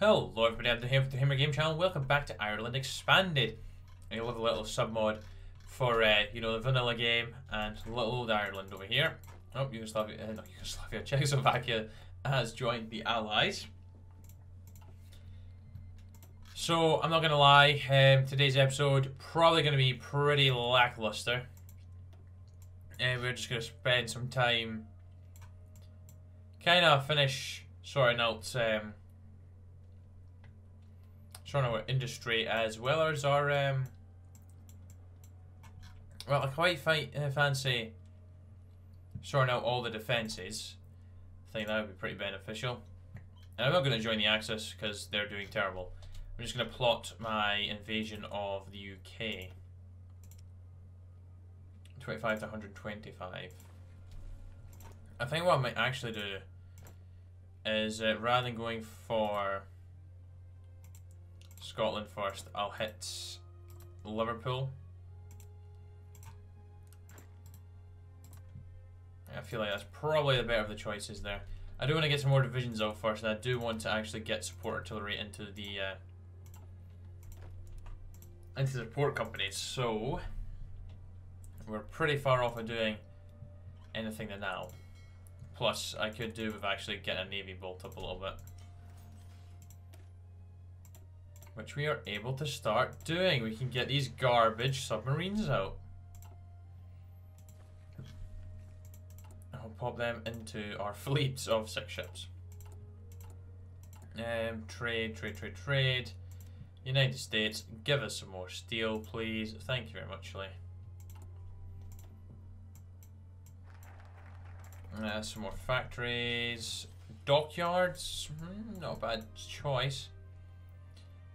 Hello everybody, I'm here from the Doonhamer Gaming channel. Welcome back to Ireland Expanded. And you'll have a little submod for, the vanilla game and little old Ireland over here. Oh, Czechoslovakia has joined the Allies. So, I'm not going to lie, today's episode probably going to be pretty lackluster. And we're just going to spend some time kind of finish sorting out our industry, as well as our well, I quite fancy sorting out all the defences. I think that would be pretty beneficial. And I'm not going to join the Axis because they're doing terrible. I'm just going to plot my invasion of the UK. 25 to 125. I think what I might actually do is rather than going for Scotland first, I'll hit Liverpool. I feel like that's probably the better of the choices there. I do want to get some more divisions out first, and I do want to actually get support artillery into the support companies, so we're pretty far off of doing anything there now. Plus, I could do with actually getting a navy built up a little bit, which we are able to start doing. We can get these garbage submarines out. I'll pop them into our fleets of 6 ships. Trade. United States, give us some more steel, please. Thank you very much, Lee. Some more factories. Dockyards, not a bad choice.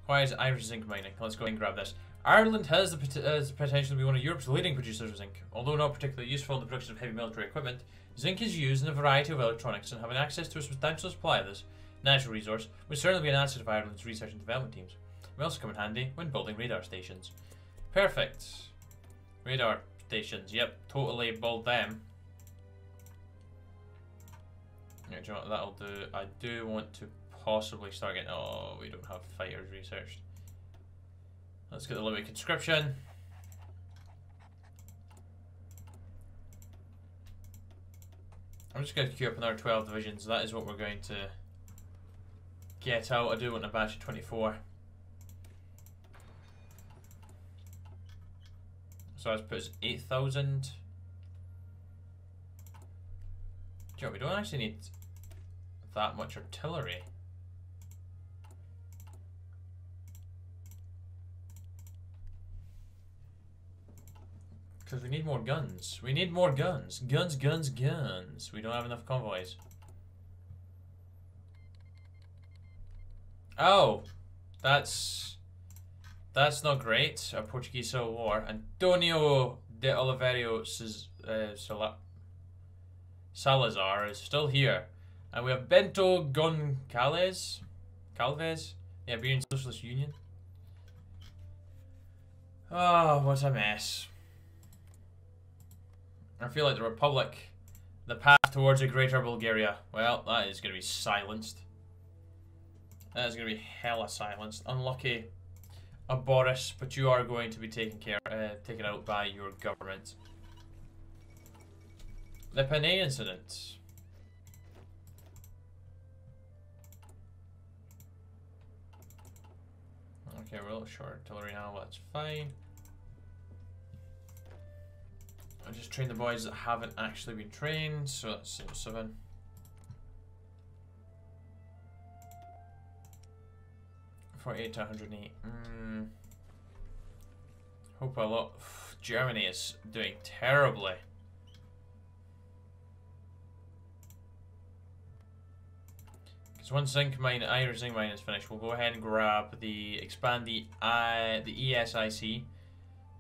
Why is Irish zinc mining? Let's go and grab this. Ireland has the potential to be one of Europe's leading producers of zinc. Although not particularly useful in the production of heavy military equipment, zinc is used in a variety of electronics, and having access to a substantial supply of this natural resource would certainly be an asset of Ireland's research and development teams. It will also come in handy when building radar stations. Perfect. Radar stations. Yep, totally build them. Yeah, do you know what that'll do? I do want to possibly start getting... Oh, we don't have fighters researched. Let's get the limited conscription. I'm just going to queue up another 12 divisions. That is what we're going to get out. I do want a batch of 24. So that puts 8,000. Do you know, we don't actually need that much artillery. Because we need more guns. We need more guns. Guns. We don't have enough convoys. Oh! That's not great. A Portuguese Civil War. Antonio de Oliveira Salazar is still here. And we have Bento Goncalves. The Iberian Socialist Union. Oh, what a mess. I feel like the Republic, the path towards a greater Bulgaria. Well, that is going to be silenced. That is going to be hella silenced. Unlucky, Boris, but you are going to be taken out by your government. The Panay Incident. Okay, we're a little short artillery now, that's fine. I just trained the boys that haven't actually been trained, so that's 7. For 48 to 108. Hope a lot. Germany is doing terribly. Because once zinc mine, Irish zinc mine is finished, we'll go ahead and grab the expand the ESIC.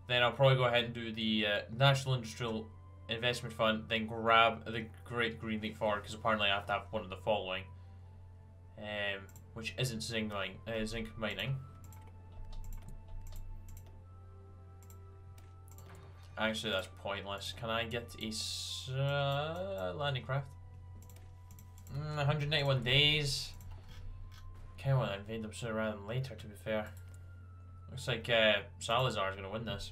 Then I'll probably go ahead and do the National Industrial Investment Fund, then grab the Great Green Leap Forward, because apparently I have to have one of the following, which isn't zinc mining. Actually, that's pointless. Can I get a landing craft? 191 days. Kind of want to invade them sooner rather than later, to be fair. Looks like Salazar's going to win this.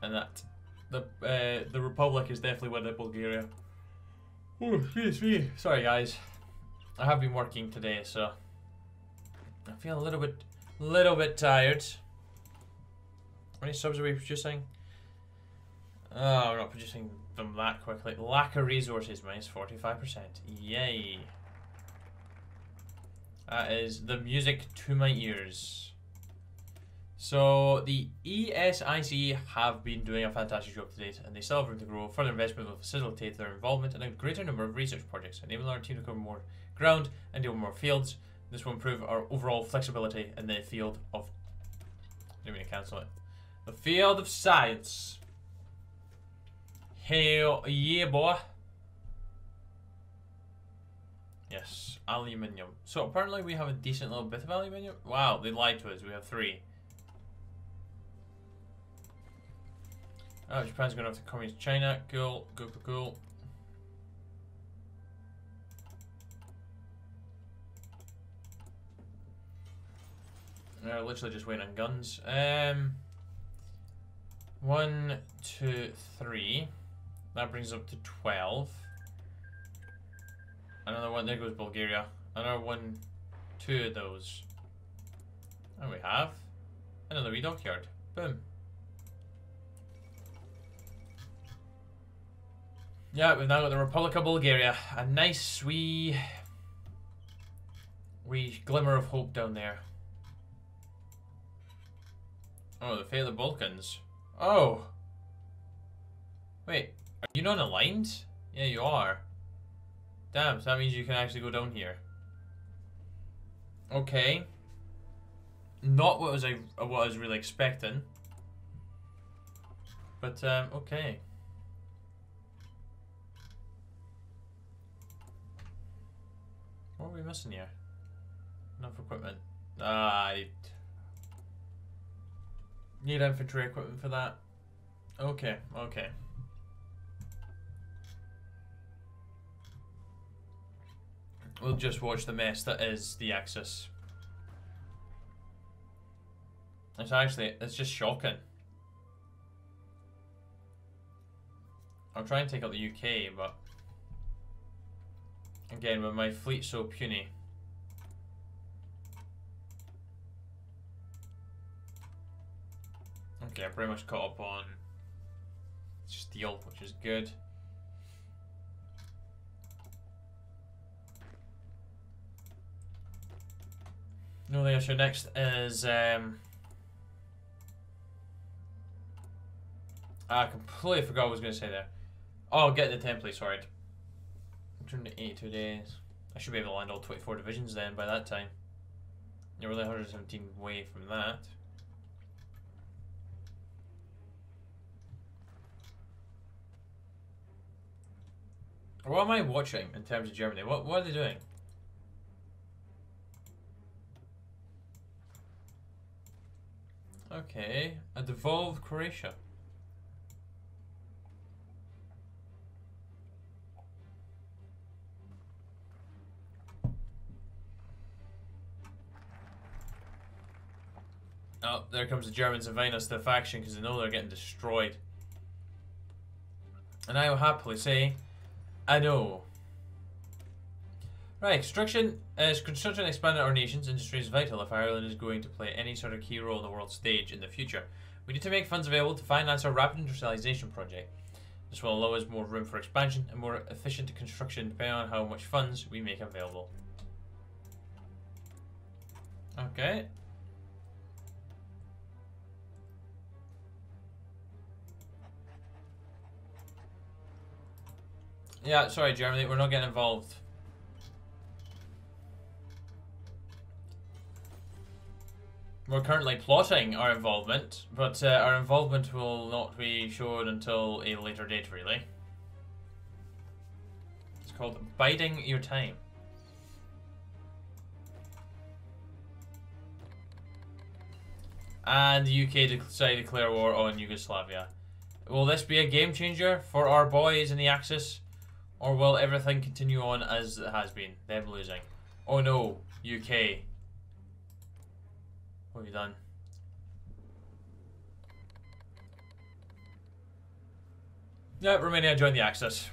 And that the Republic is definitely winning at Bulgaria. Oh, sorry guys, I have been working today, so I feel a little bit tired. How many subs are we producing? Oh, we're not producing them that quickly. Lack of resources, -45%. Yay! That is the music to my ears. So the ESIC have been doing a fantastic job to date, and they still have room to grow. Further investment will facilitate their involvement in a greater number of research projects, enable our team to cover more ground and deal with more fields. This will improve our overall flexibility in the field of... I didn't mean to cancel it. The field of science. Hell yeah, boy. Yes, aluminium. So apparently we have a decent little bit of aluminium. Wow, they lied to us. We have 3. Oh, Japan's going after communist China. Cool, cool, cool, cool. They're literally just waiting on guns. 1, 2, 3. That brings us up to 12. Another one. There goes Bulgaria. Another one. 2 of those. And we have another wee dockyard. Boom. Yeah, we've now got the Republic of Bulgaria. A nice wee glimmer of hope down there. Oh, the fate of the Balkans. Oh! Wait, are you not aligned? Yeah, you are. Damn, so that means you can actually go down here. Okay. Not what I was really expecting. But, okay. What are we missing here? Enough equipment. I need infantry equipment for that. Okay, okay. We'll just watch the mess that is the Axis. It's just shocking. I'll try and take out the UK, but again, with my fleet so puny. Okay, I pretty much caught up on steel, which is good. No, the issue next is I completely forgot what I was going to say there. Oh, get the template, sorry. I'm turning to 82 days. I should be able to land all 24 divisions then by that time. You're really 117 away from that. What am I watching in terms of Germany? What are they doing? Okay, a devolved Croatia. Oh, there comes the Germans inviting us to the faction because they know they're getting destroyed. And I will happily say, I know. Right, construction expanded our nation's industry is vital if Ireland is going to play any sort of key role on the world stage in the future. We need to make funds available to finance our rapid industrialization project. This will allow us more room for expansion and more efficient construction depending on how much funds we make available. Okay. Yeah, sorry Germany, we're not getting involved. We're currently plotting our involvement, but our involvement will not be shown until a later date, really. It's called biding your time. And the UK decided to declare war on Yugoslavia. Will this be a game changer for our boys in the Axis? Or will everything continue on as it has been? Them losing. Oh no, UK. What have you done? Yeah, Romania joined the Axis.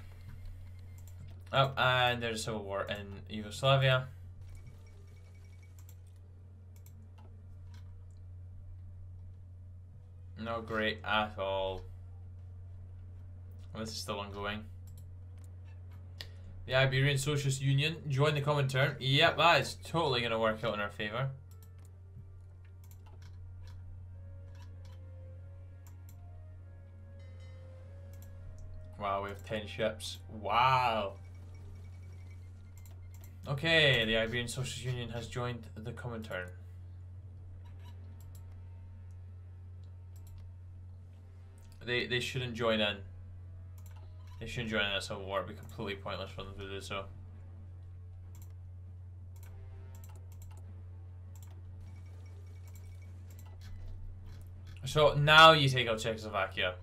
Oh, and there's a civil war in Yugoslavia. Not great at all. This is still ongoing. The Iberian Socialist Union joined the Comintern. Yep, that is totally going to work out in our favour. Wow, we have 10 ships. Wow. Okay, the Iberian Socialist Union has joined the Comintern. They shouldn't join in. They shouldn't join in a civil war. It'd be completely pointless for them to do so. So now you take out Czechoslovakia.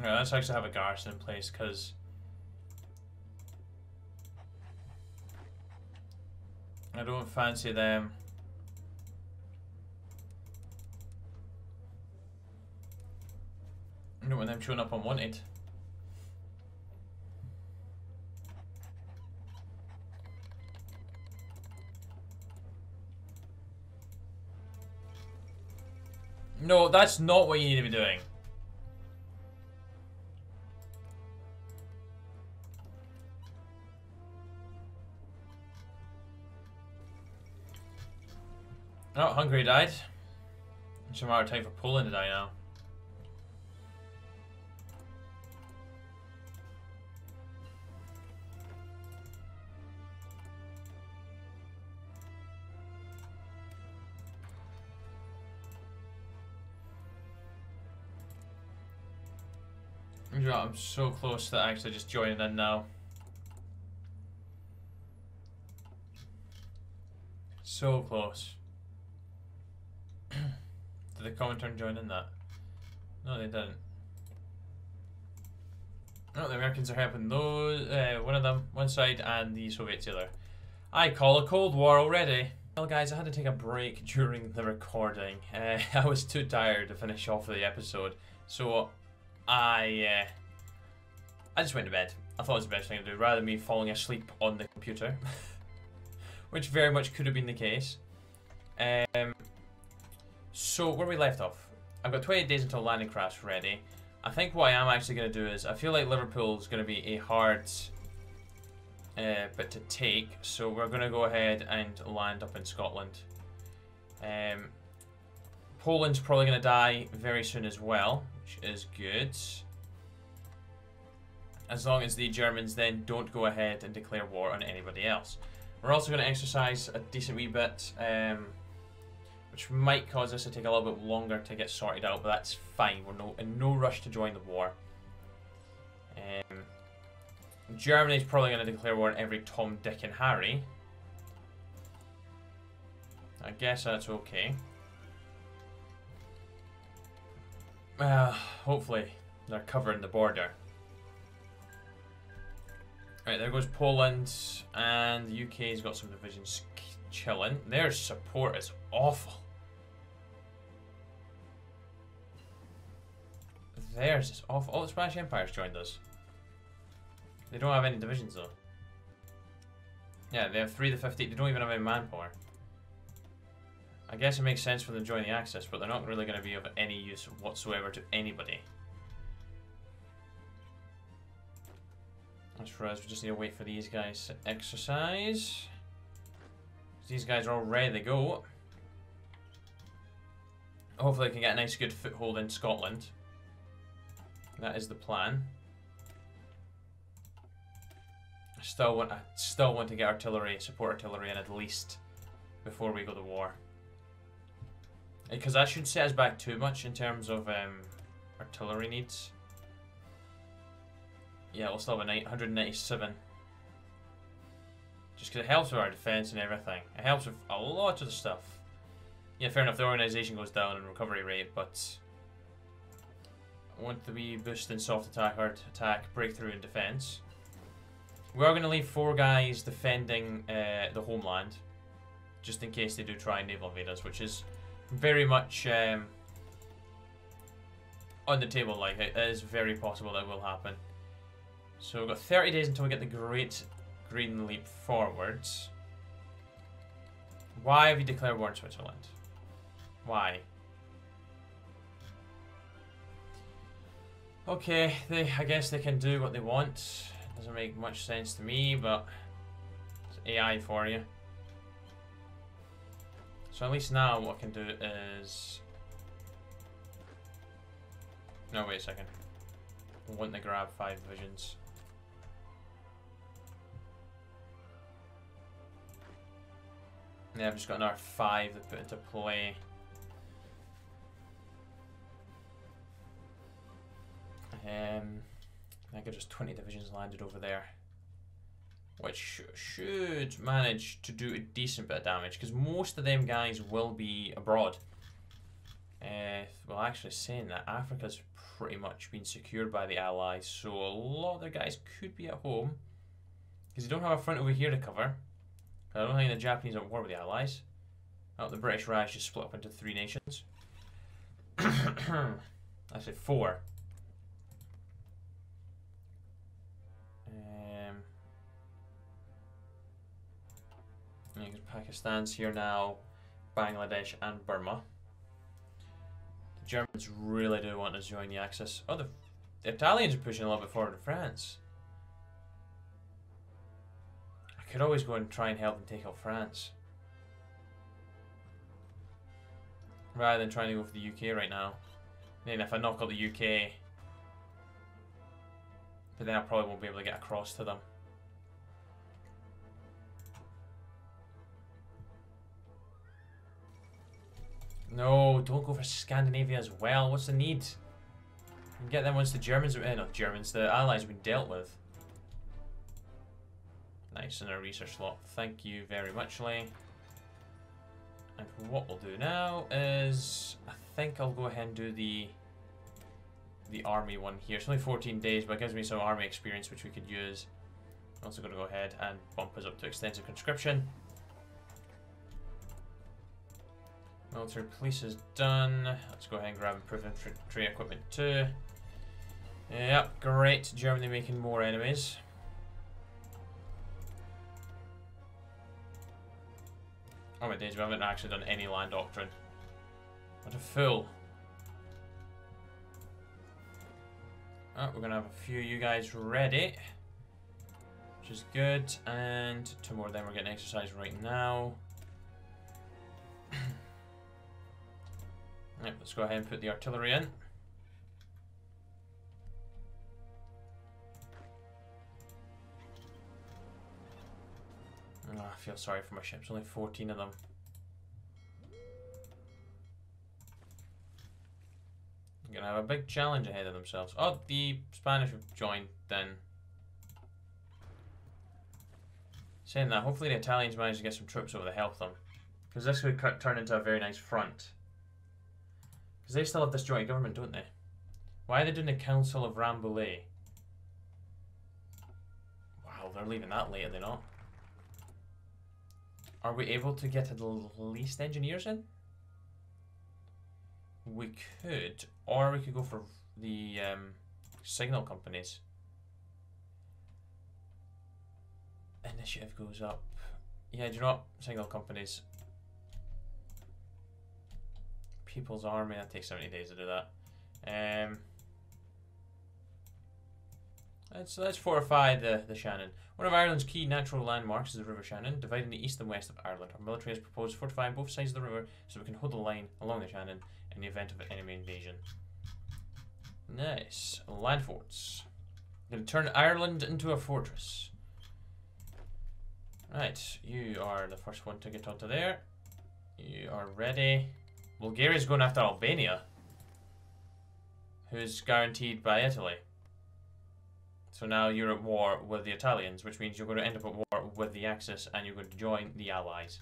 Alright, let's actually have a garrison in place, because I don't fancy them. I don't want them showing up unwanted. No, that's not what you need to be doing. Oh, Hungary died. It's a matter of time for Poland to die now. I'm so close to actually just joining in now. So close. Did the Comintern join in that? No, they didn't. No, the Americans are helping those, one of them, one side, and the Soviets the other. I call a Cold War already. Well guys, I had to take a break during the recording. I was too tired to finish off the episode, so I just went to bed. I thought it was the best thing to do, rather than me falling asleep on the computer, which very much could have been the case. So where we left off, I've got 28 days until landing craft ready. I think what I am actually going to do is, I feel like Liverpool is going to be a hard bit to take, so we're going to go ahead and land up in Scotland. Poland's probably going to die very soon as well, which is good. As long as the Germans then don't go ahead and declare war on anybody else. We're also going to exercise a decent wee bit, which might cause us to take a little bit longer to get sorted out, but that's fine. We're in no rush to join the war. Germany's probably going to declare war on every Tom, Dick and Harry. I guess that's okay. Hopefully they're covering the border. Right, there goes Poland, and the UK's got some divisions chilling. Their support is awful. Theirs is awful. Oh, the Spanish Empire's joined us. They don't have any divisions though. Yeah, they have 3 to 15. They don't even have any manpower. I guess it makes sense for them to join the Axis, but they're not really going to be of any use whatsoever to anybody. As for us, we just need to wait for these guys to exercise. These guys are all ready to go. Hopefully I can get a nice good foothold in Scotland. That is the plan. I still want to get artillery, support artillery in at least before we go to war. Because that shouldn't set us back too much in terms of artillery needs. Yeah, we'll still have a 197. Just because it helps with our defense and everything. It helps with a lot of the stuff. Yeah, fair enough, the organization goes down and recovery rate, but I want the wee boost in soft attack, hard attack, breakthrough and defense. We are going to leave four guys defending the homeland, just in case they do try and naval invade us, which is very much on the table. Like, it is very possible that will happen. So we've got 30 days until we get the Great Green Leap Forwards. Why have you declared war on Switzerland? Why? Okay, I guess they can do what they want. Doesn't make much sense to me, but it's AI for you. So at least now what I can do is... No, wait a second. I want to grab 5 divisions. Yeah, I've just got another 5 to put into play. I think just 20 divisions landed over there, which should manage to do a decent bit of damage, because most of them guys will be abroad. Well, actually saying that, Africa's pretty much been secured by the Allies, so a lot of their guys could be at home, because they don't have a front over here to cover. I don't think the Japanese are at war with the Allies. Oh, the British Raj just split up into 3 nations. I said 4. Pakistan's here now, Bangladesh and Burma. The Germans really do want to join the Axis. Oh, the Italians are pushing a little bit forward to France. I could always go and try and help them take out France, rather than trying to go for the UK right now. Then if I knock out the UK, but then I probably won't be able to get across to them. No, don't go for Scandinavia as well. What's the need? You can get them once the Germans are the Allies have been dealt with. Nice, in our research slot. Thank you very much, Lane. And what we'll do now is, I think I'll go ahead and do the army one here. It's only 14 days, but it gives me some army experience which we could use. I'm also going to go ahead and bump us up to extensive conscription. Military police is done. Let's go ahead and grab improved infantry equipment too. Yep, great. Germany making more enemies. Oh my days, we haven't actually done any land doctrine. What a fool. Oh, we're going to have a few of you guys ready, which is good. And 2 more of them are getting exercised right now. Yep, let's go ahead and put the artillery in. Oh, I feel sorry for my ships, only 14 of them. I'm gonna have a big challenge ahead of themselves. Oh, the Spanish have joined then. Saying that, hopefully the Italians manage to get some troops over to help them, because this could turn into a very nice front. Because they still have this joint government, don't they? Why are they doing the Council of Rambouillet? Wow, they're leaving that late, are they not? Are we able to get at least engineers in? We could, or we could go for the signal companies. Initiative goes up. Yeah, do you know what? Signal companies. People's Army, that takes 70 days to do that. Let's fortify the Shannon. One of Ireland's key natural landmarks is the River Shannon, dividing the east and west of Ireland. Our military has proposed fortifying both sides of the river so we can hold the line along the Shannon in the event of an enemy invasion. Nice. Land forts. We're going to turn Ireland into a fortress. Right, you are the first one to get onto there. You are ready. Bulgaria's going after Albania, who's guaranteed by Italy. So now you're at war with the Italians, which means you're going to end up at war with the Axis and you're going to join the Allies.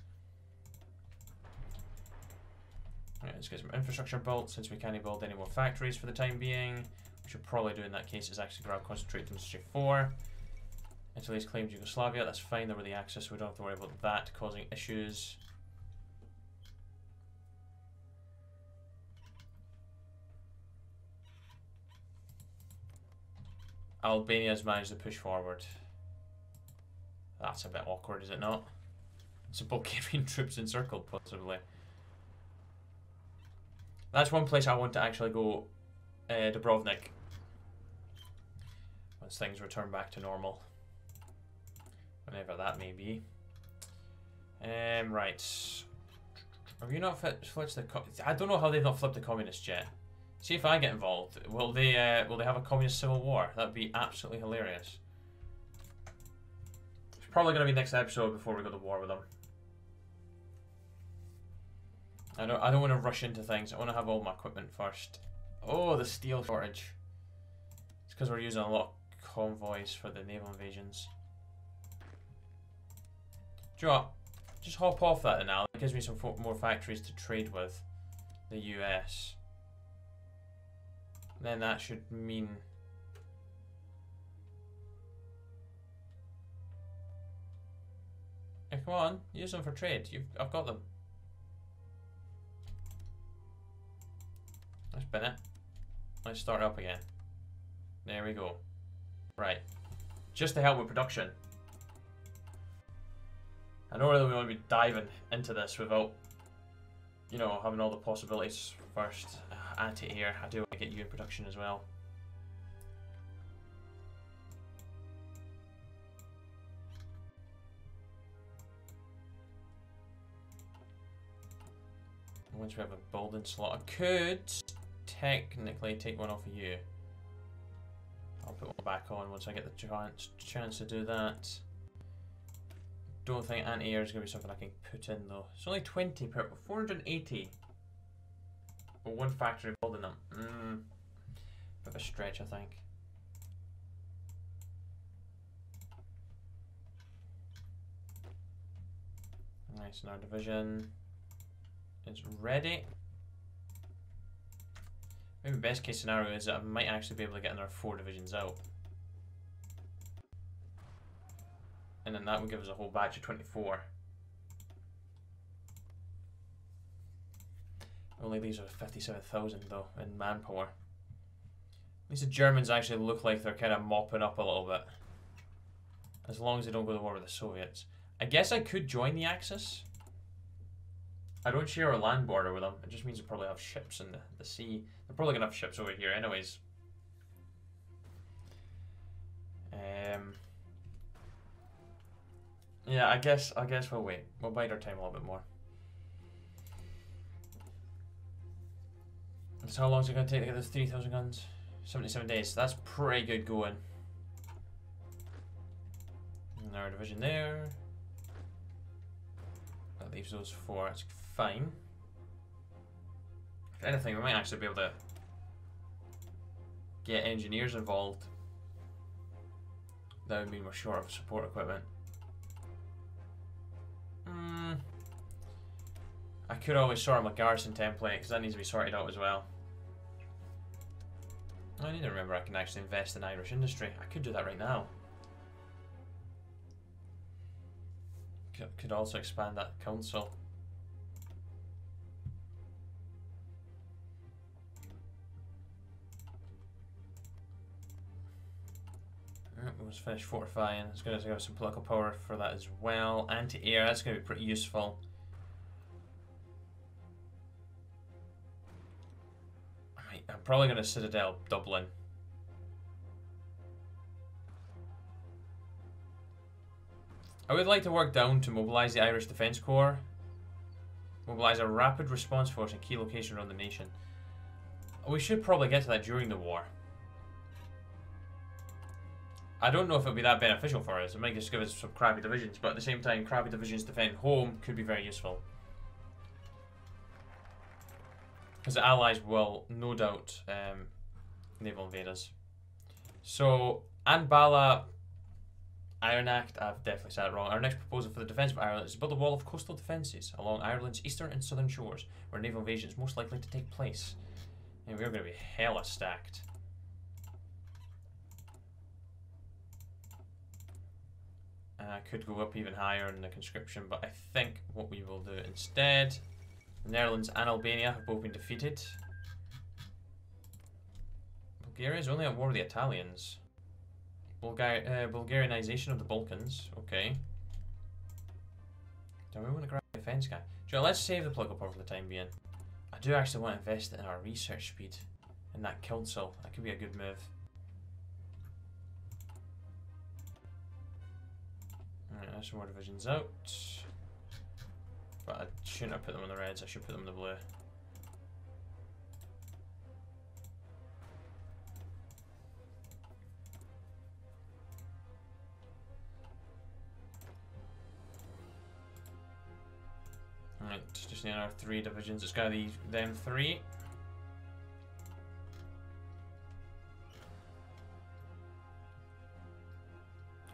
Right, let's get some infrastructure built, since we can't build any more factories for the time being. We should probably do in that case is actually grab Concentrated Industry 4. Italy's claimed Yugoslavia, that's fine, they were the Axis, so we don't have to worry about that causing issues. Albania's managed to push forward. That's a bit awkward, is it not? It's a Bulgarian troops encircled, possibly. That's one place I want to actually go, Dubrovnik. Once things return back to normal. Whenever that may be. Right. Have you not flipped the... I don't know how they've not flipped the communists yet. See if I get involved. Will they have a communist civil war? That'd be absolutely hilarious. It's probably going to be next episode before we go to war with them. I don't want to rush into things. I want to have all my equipment first. Oh, the steel shortage. It's because we're using a lot of convoys for the naval invasions. Do you know what? Just hop off that and now. It gives me some more factories to trade with the US. Then that should mean hey, come on, use them for trade. I've got them. That's been it. Let's start up again. There we go. Right, just to help with production. I don't really want to be diving into this without, you know, having all the possibilities first. Anti here. I do want to get you in production as well. Once we have a building slot, I could technically take one off of you. I'll put one back on once I get the chance to do that. Don't think anti-air is going to be something I can put in though. It's only 20 per 480. But one factory building them. Bit of a stretch, I think. Nice, and our division is ready. Maybe best case scenario is that I might actually be able to get another 4 divisions out. And then that would give us a whole batch of 24. Only leaves us 57,000 though in manpower. At least the Germans actually look like they're kind of mopping up a little bit. As long as they don't go to war with the Soviets. I guess I could join the Axis. I don't share a land border with them. It just means they probably have ships in the sea. They're probably going to have ships over here anyways. Yeah, I guess we'll wait. We'll bide our time a little bit more. So how long is it going to take to get those 3,000 guns? 77 days. That's pretty good going. Another division there. That leaves those 4. It's fine. If anything, we might actually be able to get engineers involved. That would mean we're short of support equipment. I could always sort out my garrison template because that needs to be sorted out as well. I need to remember I can actually invest in Irish industry. I could do that right now. Could also expand that council. We'll just finish fortifying. It's going to give us some political power for that as well. Anti-air, that's going to be pretty useful. I'm probably going to Citadel Dublin. I would like to work down to mobilise the Irish Defence Corps. Mobilise a rapid response force in key locations around the nation. We should probably get to that during the war. I don't know if it would be that beneficial for us. It might just give us some crappy divisions, but at the same time, crappy divisions defend home could be very useful. Because the Allies will, no doubt, naval invaders. So, And Bala Iron Act, I've definitely said it wrong. Our next proposal for the defence of Ireland is to build a wall of coastal defences along Ireland's eastern and southern shores, where naval invasion is most likely to take place. And we're going to be hella stacked. I could go up even higher in the conscription, but I think what we will do instead... The Netherlands and Albania have both been defeated. Bulgaria is only at war with the Italians. Bulgarianization of the Balkans. Okay. Do we want to grab a defense guy? Joe, let's save the plug up for the time being. I do actually want to invest in our research speed. In that council. That could be a good move. Alright, that's more divisions out. But I shouldn't have put them on the reds, I should put them in the blue. Alright, just need our three divisions. It's got them three.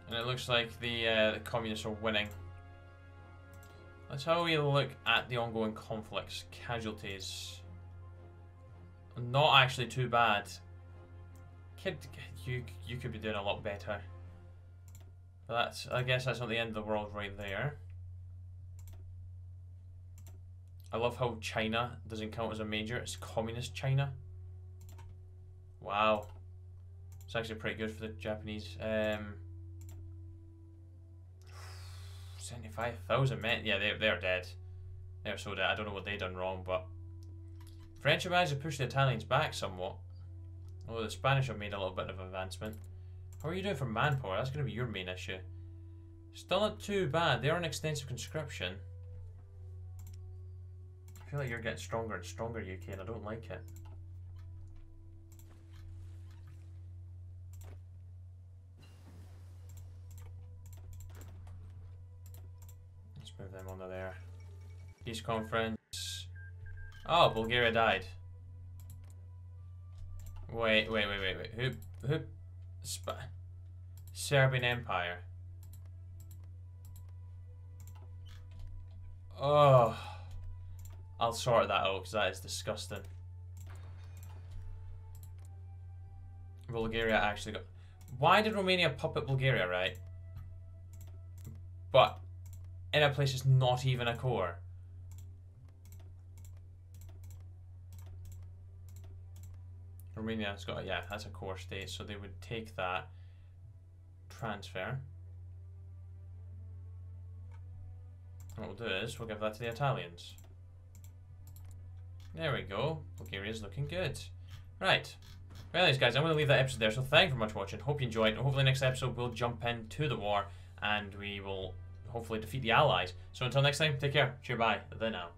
And it looks like the communists are winning. Let's have a look at the ongoing conflicts. Casualties. Not actually too bad. Kid, you could be doing a lot better. But that's, I guess that's not the end of the world right there. I love how China doesn't count as a major. It's communist China. Wow. It's actually pretty good for the Japanese. 75,000 men. Yeah, they're dead. They're so dead. I don't know what they done wrong, but... French have managed to push the Italians back somewhat. Although the Spanish have made a little bit of advancement. How are you doing for manpower? That's going to be your main issue. Still not too bad. They are an extensive conscription. I feel like you're getting stronger and stronger, UK, and I don't like it. Move them under there. Peace conference. Oh, Bulgaria died. Wait. Who? Serbian Empire. Oh. I'll sort that out because that is disgusting. Bulgaria actually got... Why did Romania puppet Bulgaria, right? But... in a place that's not even a core. Romania's got, yeah, that's a core state, so they would take that transfer. And what we'll do is, we'll give that to the Italians. There we go. Bulgaria's looking good. Right. Well, anyways, guys, I'm going to leave that episode there, so thank you very much for watching. Hope you enjoyed, and hopefully next episode we'll jump into the war, and we will... hopefully defeat the Allies. So until next time, take care. Cheer bye. Bye now.